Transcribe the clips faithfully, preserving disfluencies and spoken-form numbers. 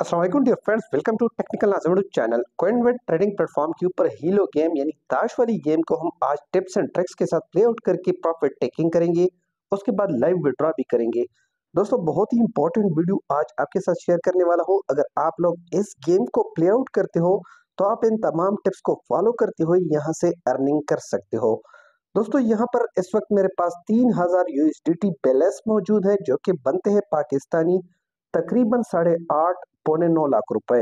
अस्सलाम वालेकुम dear friends, welcome to technical Nazim channel. कॉइनवेट trading platform के ऊपर हीलो गेम यानी ताश वाली गेम को हम आज टिप्स एंड ट्रिक्स के साथ प्ले आउट करके प्रॉफिट टेकिंग करेंगे, उसके बाद लाइव विड्रॉ भी करेंगे। दोस्तों, बहुत ही इंपॉर्टेंट वीडियो आज आपके साथ शेयर करने वाला हूँ। अगर आप लोग इस गेम को प्ले आउट करते हो तो आप इन तमाम टिप्स को फॉलो करते हुए यहाँ से अर्निंग कर सकते हो। दोस्तों, यहाँ पर इस वक्त मेरे पास तीन हज़ार U S D T balance मौजूद है, जो कि बनते हैं पाकिस्तानी तकरीबन साढ़े आठ पौने नौ लाख रुपए।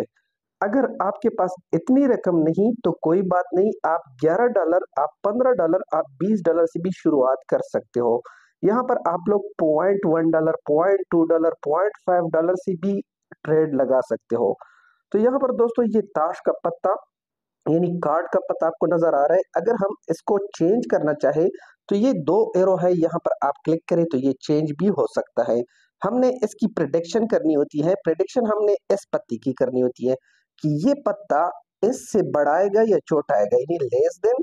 अगर आपके पास इतनी रकम नहीं तो कोई बात नहीं, आप ग्यारह डॉलर, आप पंद्रह डॉलर, आप बीस डॉलर से भी शुरुआत कर सकते हो। यहाँ पर आप लोग point one dollar point two dollar point five dollar से भी ट्रेड लगा सकते हो। तो यहाँ पर दोस्तों ये ताश का पत्ता यानी कार्ड का पत्ता आपको नजर आ रहा है। अगर हम इसको चेंज करना चाहे तो ये दो एरो है, यहाँ पर आप क्लिक करें तो ये चेंज भी हो सकता है। हमने इसकी प्रेडिक्शन करनी होती है। प्रेडिक्शन हमने इस पत्ती की करनी होती है कि ये पत्ता इससे बढ़ाएगा या छोटाएगा, यानी less than,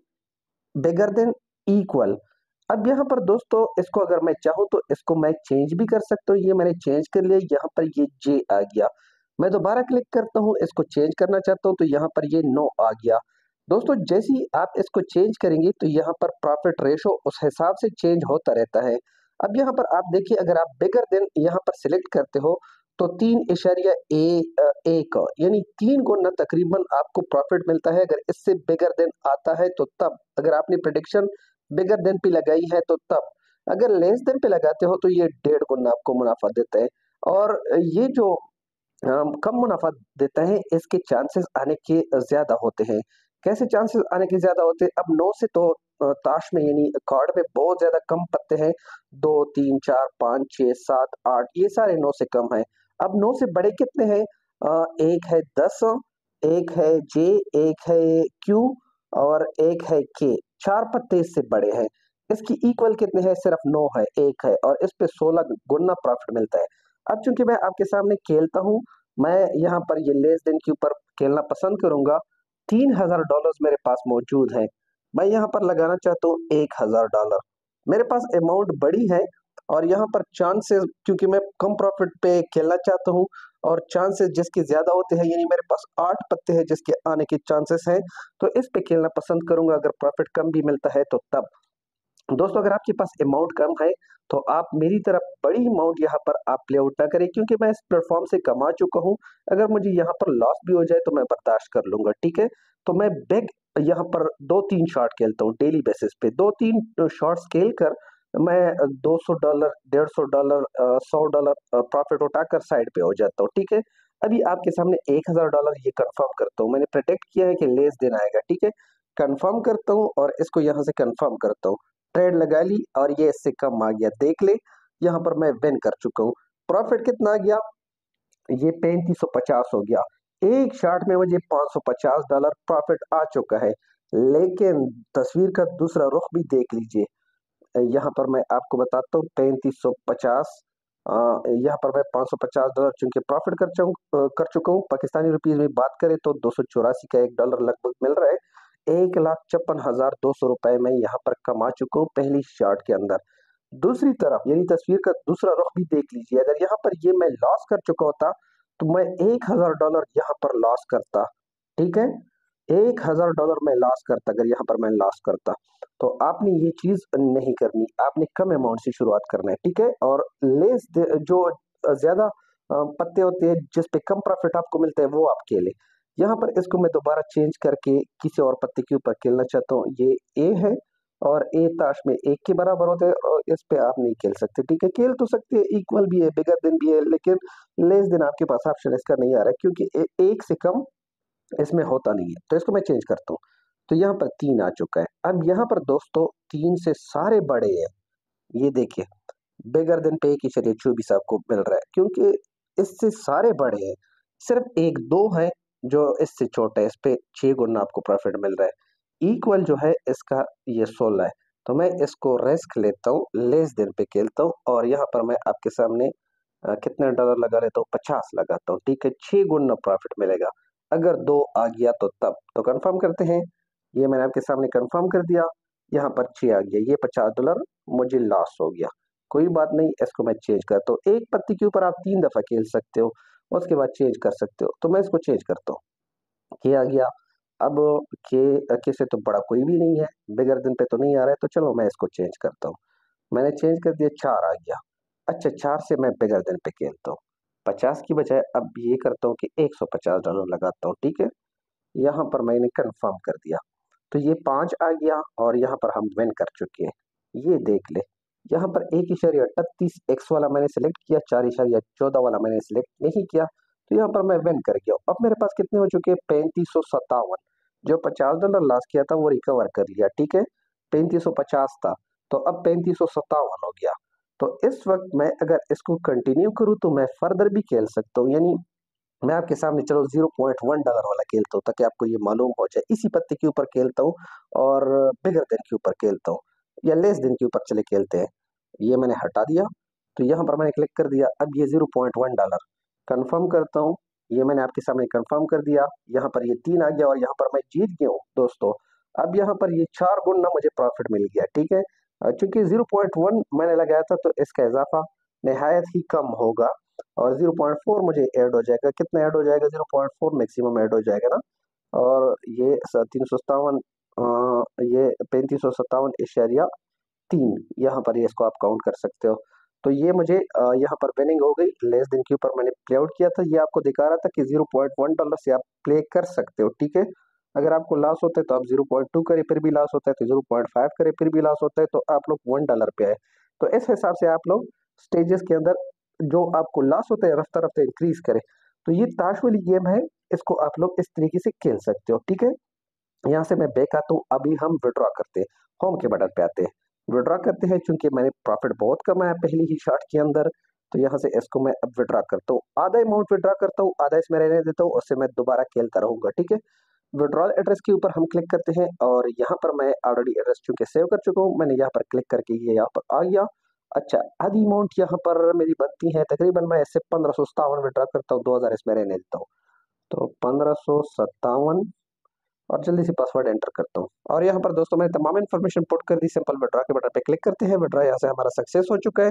bigger than, equal. अब यहाँ पर दोस्तों इसको अगर मैं चाहूँ तो इसको मैं चेंज भी कर सकता हूँ। ये मैंने चेंज कर लिया, यहाँ पर ये जे आ गया। मैं दोबारा क्लिक करता हूँ, इसको चेंज करना चाहता हूँ तो यहाँ पर ये नो आ गया। दोस्तों, जैसे ही आप इसको चेंज करेंगे तो यहाँ पर प्रॉफिट रेशो उस हिसाब से चेंज होता रहता है। अब यहाँ पर आप देखिए, अगर आप बिगर देन यहाँ पर सिलेक्ट करते हो तो तीन इशारिया एक यानी तीन गुना तकरीबन आपको प्रॉफिट मिलता है। अगर इससे बिगर देन आता है तो तब, अगर आपने प्रेडिक्शन बिगर देन पे लगाई है तो तब, अगर लेस देन पे लगाते हो तो ये डेढ़ गुना आपको मुनाफा देता है। और ये जो कम मुनाफा देता है इसके चांसेस आने के ज़्यादा होते हैं। कैसे चांसेस आने के ज़्यादा होते हैं? अब नौ से तो ताश में यानी कार्ड में बहुत ज़्यादा कम पत्ते हैं, दो, तीन, चार, पाँच, छः, सात, आठ, ये सारे नौ से कम हैं। अब नौ से बड़े कितने हैं? एक है दस, एक है जे, एक है क्यू और एक है के। चार पत्ते इससे बड़े हैं। इसकी इक्वल कितने हैं? सिर्फ नौ है, एक है, और इस पे सोलह गुना प्रॉफिट मिलता है। अब चूंकि मैं आपके सामने खेलता हूँ, मैं यहाँ पर ये लेस देन के ऊपर खेलना पसंद करूँगा। तीन हज़ार डॉलर मेरे पास मौजूद हैं, मैं यहाँ पर लगाना चाहता हूँ एक हज़ार डॉलर। मेरे पास अमाउंट बड़ी है और यहाँ पर चांसेस, क्योंकि मैं कम प्रॉफिट पे खेलना चाहता हूँ और चांसेस जिसके ज़्यादा होते हैं, यानी मेरे पास आठ पत्ते हैं जिसके आने के चांसेस हैं, तो इस पे खेलना पसंद करूँगा। अगर प्रॉफिट कम भी मिलता है तो तब। दोस्तों, अगर आपके पास अमाउंट कम है तो आप मेरी तरफ बड़ी अमाउंट यहाँ पर आप प्ले आउट ना करें, क्योंकि मैं इस प्लेटफॉर्म से कमा चुका हूँ। अगर मुझे यहाँ पर लॉस भी हो जाए तो मैं बर्दाश्त कर लूँगा, ठीक है। तो मैं बिग यहाँ पर दो तीन शॉट खेलता हूँ डेली बेसिस पे। दो तीन शॉट्स खेल कर मैं दो सौ डॉलर, डेढ़ सौ डॉलर, सौ डॉलर प्रॉफिट उठाकर साइड पे हो जाता हूँ, ठीक है। अभी आपके सामने एक हज़ार डॉलर, ये कंफर्म करता हूँ। मैंने प्रोटेक्ट किया है कि लेस देन आएगा, ठीक है। कंफर्म करता हूँ और इसको यहाँ से कंफर्म करता हूँ। ट्रेड लगा ली और ये इससे कम आ गया, देख ले। यहाँ पर मैं विन कर चुका हूँ। प्रॉफिट कितना आ गया? ये पैंतीस सौ पचास हो गया। एक शॉट में मुझे पाँच सौ पचास डॉलर प्रॉफिट आ चुका है। लेकिन तस्वीर का दूसरा रुख भी देख लीजिए। यहाँ पर मैं आपको बताता हूँ, पैंतीस सौ पचास, यहाँ पर मैं पाँच सौ पचास डॉलर चूंकि प्रॉफिट कर चुका कर चुका हूँ। पाकिस्तानी रुपीज़ में बात करें तो दो सौ चौरासी का एक डॉलर लगभग मिल रहा है। एक लाख छप्पन हज़ार दो सौ रुपये में यहाँ पर कमा चुका हूँ पहली शॉट के अंदर। दूसरी तरफ यानी तस्वीर का दूसरा रुख भी देख लीजिए। अगर यहाँ पर ये मैं लॉस कर चुका होता तो मैं एक हज़ार डॉलर यहाँ पर लॉस करता, ठीक है। एक हज़ार डॉलर मैं लॉस करता अगर यहाँ पर मैं लॉस करता। तो आपने ये चीज़ नहीं करनी, आपने कम अमाउंट से शुरुआत करना है, ठीक है। और लेस जो ज़्यादा पत्ते होते हैं जिस पे कम प्रॉफिट आपको मिलता है वो आप खेलें। यहाँ पर इसको मैं दोबारा चेंज करके किसी और पत्ते के ऊपर खेलना चाहता हूँ। ये ए है और ए ताश में एक के बराबर होता है और इस पे आप नहीं खेल सकते, ठीक है। खेल तो सकते हैं, इक्वल भी है, बिगर देन भी है, लेकिन लेस देन आपके पास ऑप्शन इसका नहीं आ रहा है, क्योंकि ए, एक से कम इसमें होता नहीं है। तो इसको मैं चेंज करता हूँ तो यहाँ पर तीन आ चुका है। अब यहाँ पर दोस्तों तीन से सारे बड़े हैं, ये देखिए। बिगर देन पे एक इशारे चौबीस आपको मिल रहा है, क्योंकि इससे सारे बड़े हैं। सिर्फ एक दो है जो इससे छोटा है, इस पर छः गुना आपको प्रॉफिट मिल रहा है। इक्वल जो है इसका ये सोलह है, तो मैं इसको रिस्क लेता हूँ, लेस देन पे खेलता हूँ। और यहाँ पर मैं आपके सामने कितने डॉलर लगा लेता हूँ? पचास लगाता हूँ, ठीक है। छः गुना प्रॉफिट मिलेगा अगर दो आ गया तो तब। तो कंफर्म करते हैं, ये मैंने आपके सामने कंफर्म कर दिया। यहाँ पर छः आ गया, ये पचास डॉलर मुझे लॉस हो गया। कोई बात नहीं, इसको मैं चेंज करता हूँ। एक पत्ती के ऊपर आप तीन दफ़ा खेल सकते हो। उसके बाद चेंज कर सकते हो। तो मैं इसको चेंज करता हूँ, के आ गया। अब के के से तो बड़ा कोई भी नहीं है, बिगर दिन पे तो नहीं आ रहा है, तो चलो मैं इसको चेंज करता हूँ। मैंने चेंज कर दिया, चार आ गया। अच्छा, चार से मैं बिगर दिन पे खेलता हूँ, पचास की बजाय अब ये करता हूँ कि एक सौ पचास डॉलर लगाता हूँ। ठीक है, यहाँ पर मैंने कन्फर्म कर दिया, तो ये पाँच आ गया और यहाँ पर हम विन कर चुके हैं। ये देख ले, यहाँ पर एक इशारिया अट्ठतीस एक्स वाला मैंने सेलेक्ट किया, चार इशारिया चौदह वाला मैंने सेलेक्ट नहीं किया, तो यहाँ पर मैं विन कर गया। अब मेरे पास कितने हो चुके हैं? पैंतीस सौ सत्तावन। जो पचास डॉलर लॉस किया था वो रिकवर कर लिया। ठीक है, पैंतीस सौ पचास था, तो अब पैंतीस सौ सत्तावन हो गया। तो इस वक्त मैं अगर इसको कंटिन्यू करूँ तो मैं फर्दर भी खेल सकता हूँ। यानी मैं आपके सामने चलो जीरो पॉइंट वन डॉलर वाला खेलता हूँ ताकि आपको ये मालूम हो जाए। इसी पत्ते के ऊपर खेलता हूँ और बिगर दिन के ऊपर खेलता हूँ या लेस दिन के ऊपर चले खेलते हैं। ये मैंने हटा दिया, तो यहाँ पर मैंने क्लिक कर दिया। अब ये zero point one dollar confirm करता हूँ, ये मैंने आपके सामने कन्फर्म कर दिया। यहाँ पर ये तीन आ गया और यहाँ पर मैं जीत गया हूँ दोस्तों। अब यहाँ पर ये चार गुना मुझे प्रॉफिट मिल गया। ठीक है, चूँकि जीरो पॉइंट वन मैंने लगाया था तो इसका इजाफा नहायत ही कम होगा और जीरो पॉइंट फोर मुझे ऐड हो जाएगा। कितना ऐड हो जाएगा? Zero point four maximum add हो जाएगा ना। और ये तीन सौ सत्तावन ये पैंतीस सौ सत्तावन इशारिया तीन, यहाँ पर ये इसको आप काउंट कर सकते हो। तो ये मुझे यहाँ पर विनिंग हो गई। लेस दिन के ऊपर मैंने प्ले आउट किया था, ये आपको दिखा रहा था कि जीरो पॉइंट वन डॉलर से आप प्ले कर सकते हो। ठीक है, अगर आपको लॉस होता है तो आप जीरो पॉइंट टू करें फिर भी लॉस होता है, तो जीरो पॉइंट फाइव करें फिर भी लॉस होता है, तो आप लोग वन डॉलर पे आए। तो इस हिसाब से आप लोग स्टेजेस के अंदर जो आपको लॉस होता है रफ्ता रफ्ता इंक्रीज करें। तो ये ताश वाली गेम है, इसको आप लोग इस तरीके से खेल सकते हो। ठीक है, यहाँ से मैं बैक आता हूँ। अभी हम विड्रॉ करते हैं, होम के बटन पे आते हैं, विड्रॉ करते हैं। चूंकि मैंने प्रॉफिट बहुत कमाया पहली ही शॉट के अंदर, तो यहाँ से इसको मैं अब विड्रॉ करता हूँ। आधा अमाउंट विड्रॉ करता हूँ, आधा इसमें रहने देता हूँ, उससे मैं दोबारा खेलता रहूँगा। ठीक है, विड्रॉल एड्रेस के ऊपर हम क्लिक करते हैं और यहाँ पर मैं ऑलरेडी एड्रेस चूँकि सेव कर चुका हूँ, मैंने यहाँ पर क्लिक करके ये यहाँ पर आ गया। अच्छा, आधी अमाउंट यहाँ पर मेरी बनती है, तकरीबन मैं इससे पंद्रह सौ सत्तावन विड्रॉ करता हूँ, दो हज़ार इसमें रहने देता हूँ। तो पंद्रह सौ सत्तावन और जल्दी से पासवर्ड एंटर करता हूँ। और यहाँ पर दोस्तों मैंने तमाम इन्फॉर्मेशन पुट कर दी। सिंपल विड्रॉ के बटन पे क्लिक करते हैं, विड्रॉ यहाँ से हमारा सक्सेस हो चुका है।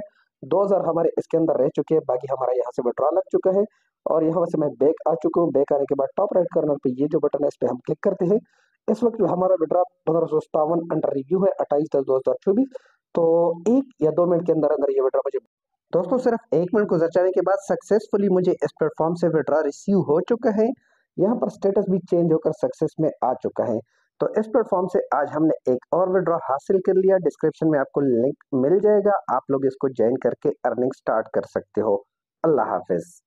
दो हज़ार हमारे इसके अंदर रह चुके हैं, बाकी हमारा यहाँ से विड्रॉ लग चुका है। और यहाँ से मैं बैक आ चुका हूँ। बैक आने के बाद टॉप राइट कॉर्नर पे ये जो बटन है इस पर हम क्लिक करते हैं। इस वक्त हमारा विड्रॉ पंद्रह सौ सत्तावन अंडर रिव्यू है अट्ठाईस दस दो हज़ार चौबीस। तो एक या दो मिनट के अंदर अंदर ये विड्रॉ मुझे दोस्तों सिर्फ एक मिनट गुजर जाने के बाद सक्सेसफुली मुझे इस प्लेटफॉर्म से विड्रॉ रिसीव हो चुका है। यहाँ पर स्टेटस भी चेंज होकर सक्सेस में आ चुका है। तो इस प्लेटफॉर्म से आज हमने एक और विड्रॉ हासिल कर लिया। डिस्क्रिप्शन में आपको लिंक मिल जाएगा, आप लोग इसको ज्वाइन करके अर्निंग स्टार्ट कर सकते हो। अल्लाह हाफिज।